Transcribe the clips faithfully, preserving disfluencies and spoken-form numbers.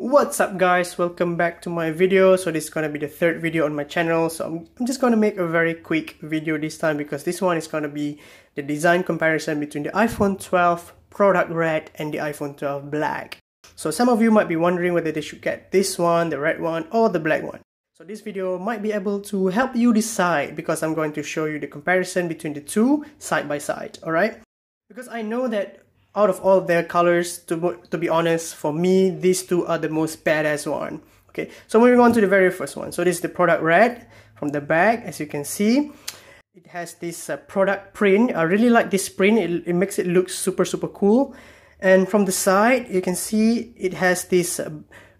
What's up guys, welcome back to my video. So this is going to be the third video on my channel, so I'm, I'm just going to make a very quick video this time because this one is going to be the design comparison between the iPhone twelve Product Red and the iPhone twelve Black. So some of you might be wondering whether they should get this one, the red one or the black one. So this video might be able to help you decide because I'm going to show you the comparison between the two side by side, alright? Because I know that out of all their colors, to, to be honest, for me, these two are the most badass one. Okay, so moving on to the very first one. So this is the Product Red from the back, as you can see. It has this uh, product print. I really like this print. It, it makes it look super, super cool. And from the side, you can see it has this uh,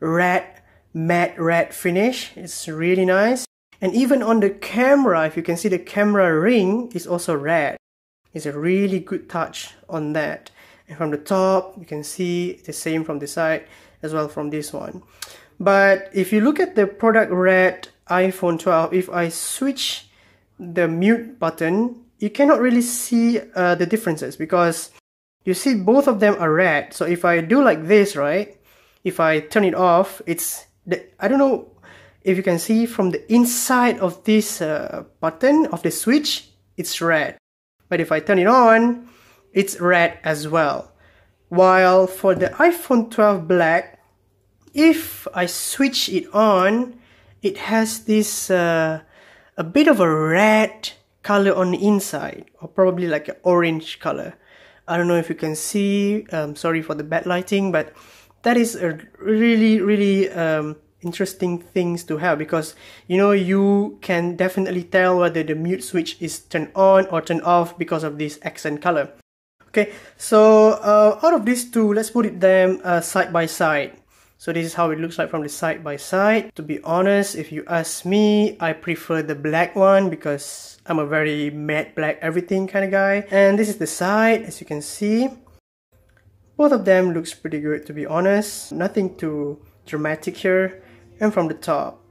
red, matte red finish. It's really nice. And even on the camera, if you can see the camera ring is also red. It's a really good touch on that. From the top, you can see the same from the side as well from this one. But if you look at the Product Red iPhone twelve, if I switch the mute button, you cannot really see uh, the differences because you see both of them are red. So if I do like this, right, if I turn it off, it's the, I don't know if you can see from the inside of this uh, button of the switch, it's red. But if I turn it on, it's red as well. While for the iPhone twelve Black, if I switch it on, it has this uh, a bit of a red color on the inside, or probably like an orange color. I don't know if you can see, um, sorry for the bad lighting, but that is a really really um, interesting things to have because you know you can definitely tell whether the mute switch is turned on or turned off because of this accent color. Okay, so uh, out of these two, let's put it them uh, side by side. So this is how it looks like from the side by side. To be honest, if you ask me, I prefer the black one because I'm a very matte black everything kind of guy. And this is the side, as you can see. Both of them looks pretty good, to be honest. Nothing too dramatic here. And from the top,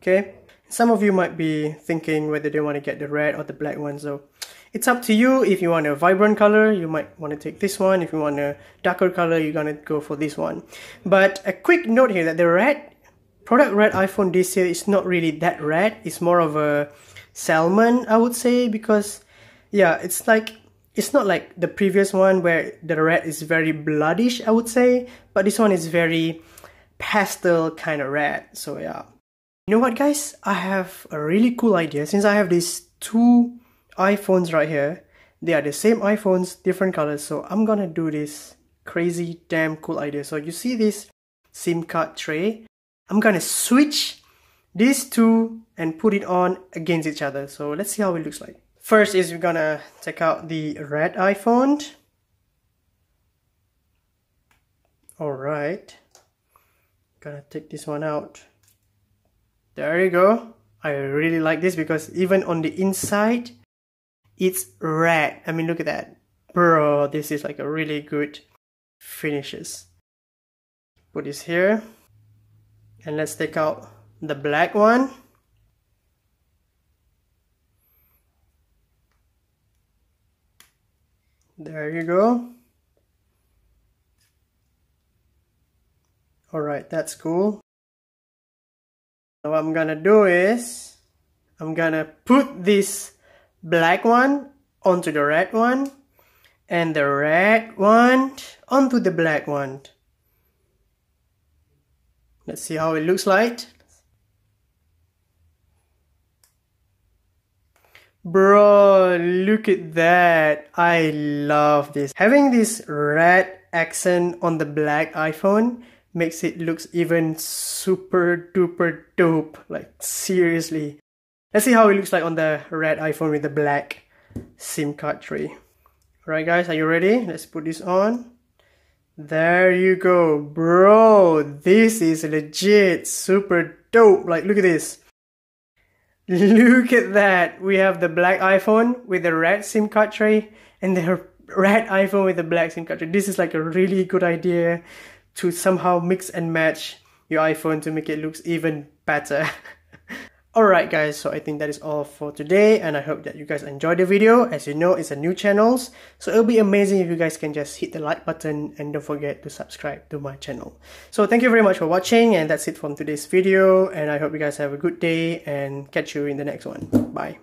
okay. Some of you might be thinking whether they want to get the red or the black one, so it's up to you. If you want a vibrant color, you might want to take this one. If you want a darker color, you're going to go for this one. But a quick note here that the red, Product Red iPhone this year is not really that red. It's more of a salmon, I would say, because, yeah, it's like, it's not like the previous one where the red is very bloodish, I would say. But this one is very pastel kind of red, so yeah. You know what, guys? I have a really cool idea. Since I have these two iPhones right here, they are the same iPhones, different colors, so I'm gonna do this crazy damn cool idea. So you see this SIM card tray, I'm gonna switch these two and put it on against each other. So let's see how it looks like. First is we're gonna take out the red iPhone. Alright, gonna take this one out. There you go. I really like this because even on the inside it's red. I mean, look at that. Bro, this is like a really good finishes. Put this here. And let's take out the black one. There you go. Alright, that's cool. So what I'm gonna do is, I'm gonna put this black one onto the red one and the red one onto the black one. Let's see how it looks like. Bro, look at that. I love this. Having this red accent on the black iPhone makes it looks even super duper dope. Like seriously. Let's see how it looks like on the red iPhone with the black SIM card tray. Alright guys, are you ready? Let's put this on. There you go. Bro, this is legit super dope. Like, look at this. Look at that. We have the black iPhone with the red SIM card tray and the red iPhone with the black SIM card tray. This is like a really good idea to somehow mix and match your iPhone to make it looks even better. Alright guys, so I think that is all for today, and I hope that you guys enjoyed the video. As you know, it's a new channel, so it'll be amazing if you guys can just hit the like button and don't forget to subscribe to my channel. So thank you very much for watching, and that's it from today's video, and I hope you guys have a good day and catch you in the next one. Bye.